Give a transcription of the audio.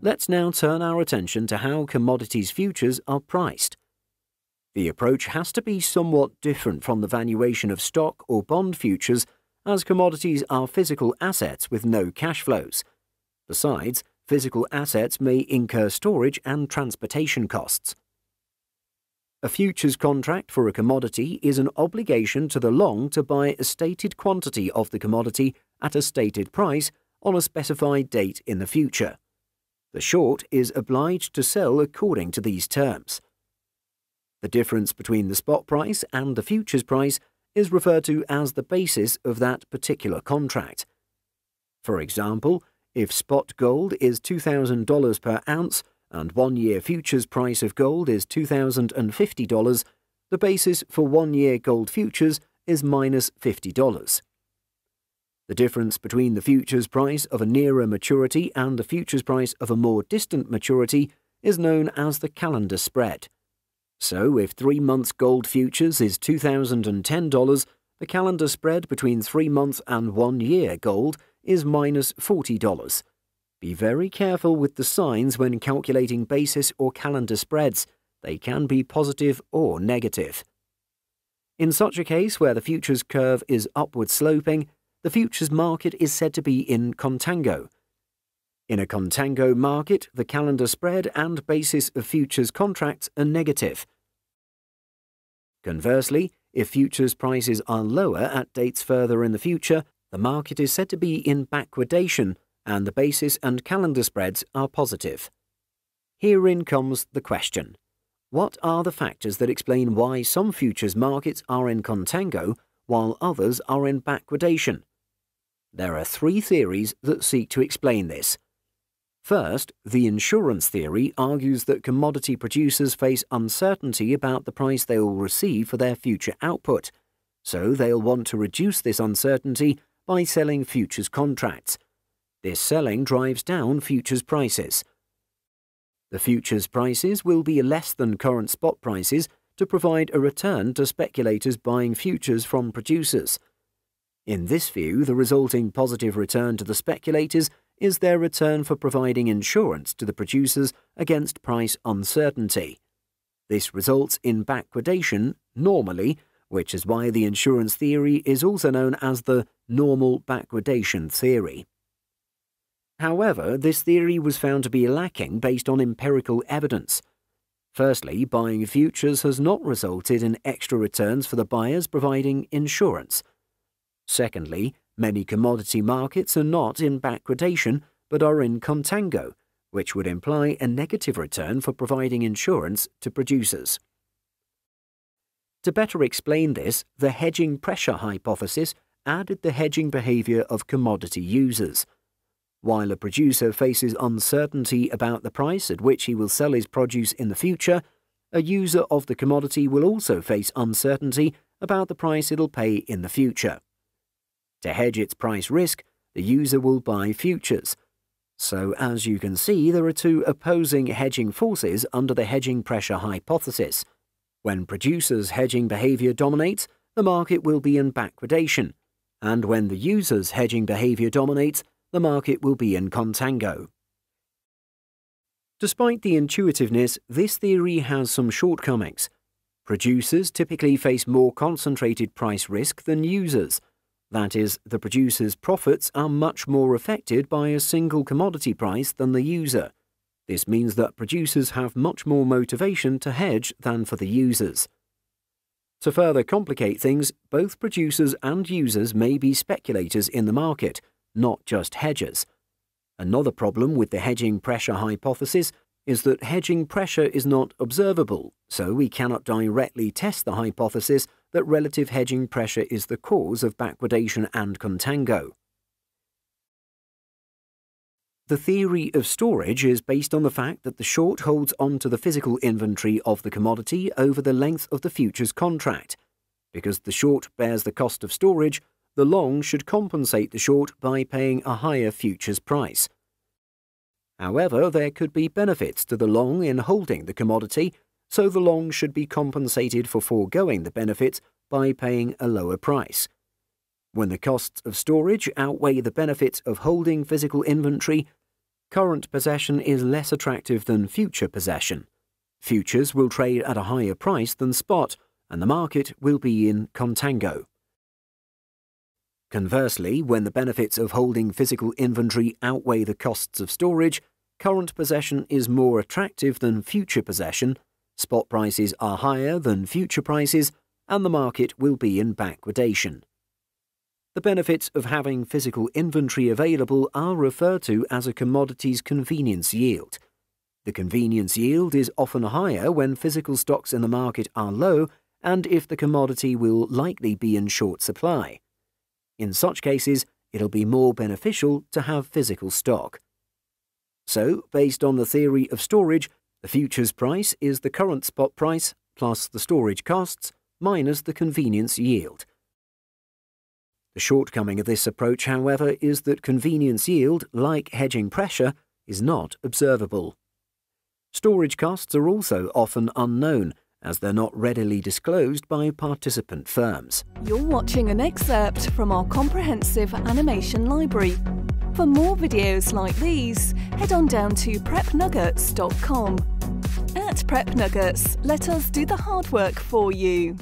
Let's now turn our attention to how commodities futures are priced. The approach has to be somewhat different from the valuation of stock or bond futures, as commodities are physical assets with no cash flows. Besides, physical assets may incur storage and transportation costs. A futures contract for a commodity is an obligation to the long to buy a stated quantity of the commodity at a stated price on a specified date in the future. The short is obliged to sell according to these terms. The difference between the spot price and the futures price is referred to as the basis of that particular contract. For example, if spot gold is $2,000 per ounce and one-year futures price of gold is $2,050, the basis for one-year gold futures is minus $50. The difference between the futures price of a nearer maturity and the futures price of a more distant maturity is known as the calendar spread. So, if 3 months gold futures is $2,010, the calendar spread between 3 months and 1 year gold is minus $40. Be very careful with the signs when calculating basis or calendar spreads. They can be positive or negative. In such a case where the futures curve is upward sloping, the futures market is said to be in contango. In a contango market, the calendar spread and basis of futures contracts are negative. Conversely, if futures prices are lower at dates further in the future, the market is said to be in backwardation, and the basis and calendar spreads are positive. Herein comes the question: what are the factors that explain why some futures markets are in contango while others are in backwardation? There are three theories that seek to explain this. First, the insurance theory argues that commodity producers face uncertainty about the price they will receive for their future output, so they'll want to reduce this uncertainty by selling futures contracts. This selling drives down futures prices. The futures prices will be less than current spot prices to provide a return to speculators buying futures from producers. In this view, the resulting positive return to the speculators is their return for providing insurance to the producers against price uncertainty. This results in backwardation, normally, which is why the insurance theory is also known as the normal backwardation theory. However, this theory was found to be lacking based on empirical evidence. Firstly, buying futures has not resulted in extra returns for the buyers providing insurance. Secondly, many commodity markets are not in backwardation but are in contango, which would imply a negative return for providing insurance to producers. To better explain this, the hedging pressure hypothesis added the hedging behavior of commodity users. While a producer faces uncertainty about the price at which he will sell his produce in the future, a user of the commodity will also face uncertainty about the price it'll pay in the future. To hedge its price risk, the user will buy futures. So, as you can see, there are two opposing hedging forces under the hedging pressure hypothesis. When producers' hedging behavior dominates, the market will be in backwardation, and when the user's hedging behavior dominates, the market will be in contango. Despite the intuitiveness, this theory has some shortcomings. Producers typically face more concentrated price risk than users. That is, the producer's profits are much more affected by a single commodity price than the user. This means that producers have much more motivation to hedge than for the users. To further complicate things, both producers and users may be speculators in the market, not just hedgers. Another problem with the hedging pressure hypothesis is that hedging pressure is not observable, so we cannot directly test the hypothesis that relative hedging pressure is the cause of backwardation and contango. The theory of storage is based on the fact that the short holds on to the physical inventory of the commodity over the length of the futures contract. Because the short bears the cost of storage, the long should compensate the short by paying a higher futures price. However, there could be benefits to the long in holding the commodity, so the long should be compensated for foregoing the benefits by paying a lower price. When the costs of storage outweigh the benefits of holding physical inventory, current possession is less attractive than future possession. Futures will trade at a higher price than spot, and the market will be in contango. Conversely, when the benefits of holding physical inventory outweigh the costs of storage, current possession is more attractive than future possession, spot prices are higher than future prices, and the market will be in backwardation. The benefits of having physical inventory available are referred to as a commodity's convenience yield. The convenience yield is often higher when physical stocks in the market are low and if the commodity will likely be in short supply. In such cases, it'll be more beneficial to have physical stock. So, based on the theory of storage, the futures price is the current spot price plus the storage costs minus the convenience yield. The shortcoming of this approach, however, is that convenience yield, like hedging pressure, is not observable. Storage costs are also often unknown, as they're not readily disclosed by participant firms. You're watching an excerpt from our comprehensive animation library. For more videos like these, head on down to prepnuggets.com. At PrepNuggets, let us do the hard work for you.